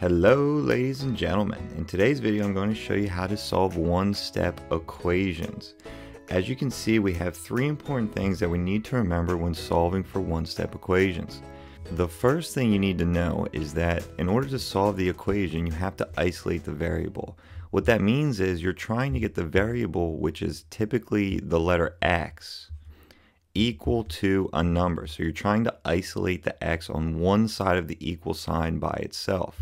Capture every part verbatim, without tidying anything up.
Hello ladies and gentlemen, in today's video I'm going to show you how to solve one-step equations. As you can see, we have three important things that we need to remember when solving for one-step equations. The first thing you need to know is that in order to solve the equation you have to isolate the variable. What that means is you're trying to get the variable, which is typically the letter x, equal to a number. So you're trying to isolate the x on one side of the equal sign by itself.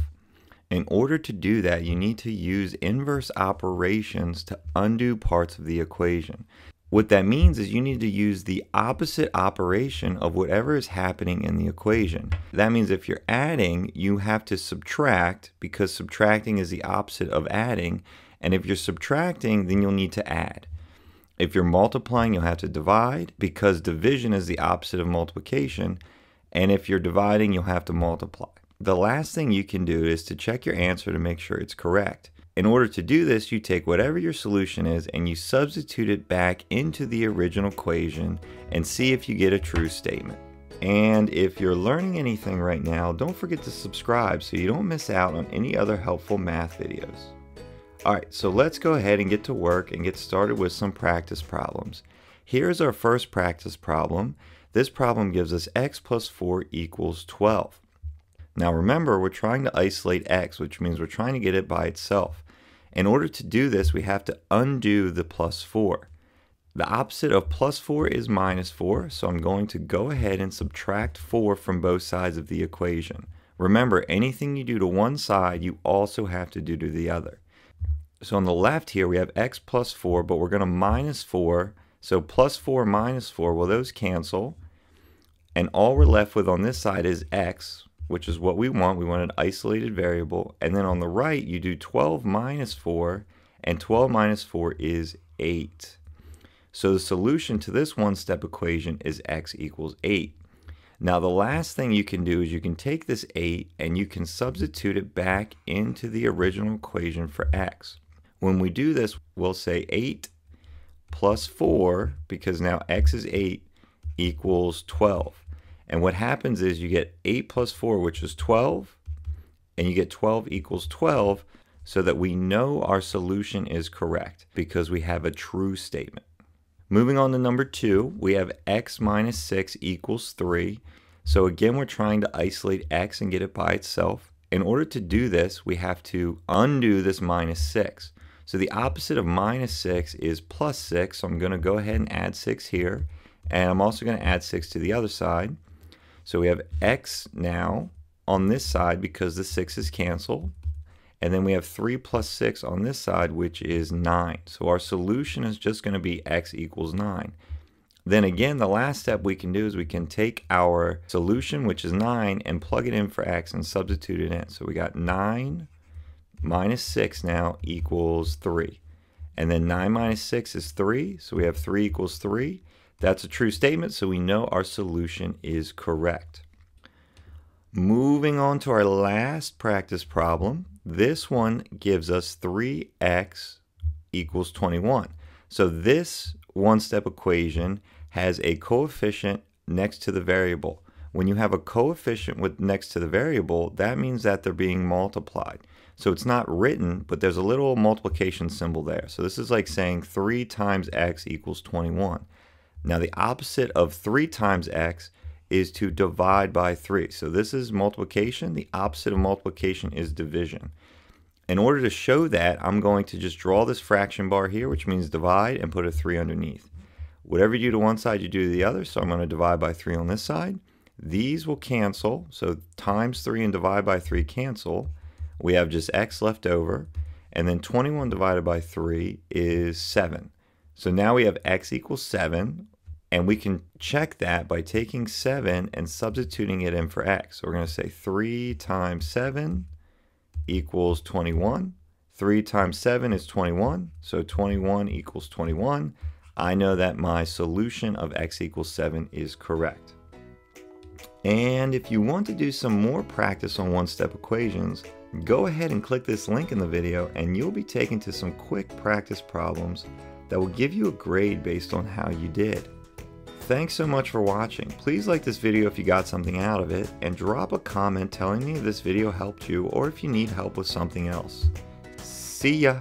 In order to do that, you need to use inverse operations to undo parts of the equation. What that means is you need to use the opposite operation of whatever is happening in the equation. That means if you're adding, you have to subtract, because subtracting is the opposite of adding. And if you're subtracting, then you'll need to add. If you're multiplying, you'll have to divide, because division is the opposite of multiplication. And if you're dividing, you'll have to multiply. The last thing you can do is to check your answer to make sure it's correct. In order to do this, you take whatever your solution is and you substitute it back into the original equation and see if you get a true statement. And if you're learning anything right now, don't forget to subscribe so you don't miss out on any other helpful math videos. Alright, so let's go ahead and get to work and get started with some practice problems. Here's our first practice problem. This problem gives us x plus four equals twelve. Now remember, we're trying to isolate x, which means we're trying to get it by itself. In order to do this, we have to undo the plus four. The opposite of plus four is minus four, so I'm going to go ahead and subtract four from both sides of the equation. Remember, anything you do to one side, you also have to do to the other. So on the left here, we have x plus four, but we're going to minus four. So plus four minus four, well, those cancel. And all we're left with on this side is x, which is what we want. We want an isolated variable. And then on the right, you do twelve minus four, and twelve minus four is eight. So the solution to this one-step equation is x equals eight. Now the last thing you can do is you can take this eight and you can substitute it back into the original equation for x. When we do this, we'll say eight plus four, because now x is eight, equals twelve. And what happens is you get eight plus four, which is twelve, and you get twelve equals twelve, so that we know our solution is correct because we have a true statement. Moving on to number two, we have x minus six equals three. So again, we're trying to isolate x and get it by itself. In order to do this, we have to undo this minus six. So the opposite of minus six is plus six, so I'm going to go ahead and add six here, and I'm also going to add six to the other side. So we have x now on this side because the sixes cancel. And then we have three plus six on this side, which is nine. So our solution is just going to be x equals nine. Then again, the last step we can do is we can take our solution, which is nine, and plug it in for x and substitute it in. So we got nine minus six now equals three. And then nine minus six is three. So we have three equals three. That's a true statement, so we know our solution is correct. Moving on to our last practice problem. This one gives us three x equals twenty-one. So this one-step equation has a coefficient next to the variable. When you have a coefficient with next to the variable, that means that they're being multiplied. So it's not written, but there's a little multiplication symbol there. So this is like saying three times x equals twenty-one. Now the opposite of three times x is to divide by three. So this is multiplication. The opposite of multiplication is division. In order to show that, I'm going to just draw this fraction bar here, which means divide, and put a three underneath. Whatever you do to one side, you do to the other. So I'm going to divide by three on this side. These will cancel. So times three and divide by three cancel. We have just x left over. And then twenty-one divided by three is seven. So now we have x equals seven, and we can check that by taking seven and substituting it in for x. So we're going to say three times seven equals twenty-one. three times seven is twenty-one, so twenty-one equals twenty-one. I know that my solution of x equals seven is correct. And if you want to do some more practice on one-step equations, go ahead and click this link in the video, and you'll be taken to some quick practice problems that will give you a grade based on how you did. Thanks so much for watching. Please like this video if you got something out of it, and drop a comment telling me if this video helped you or if you need help with something else. See ya!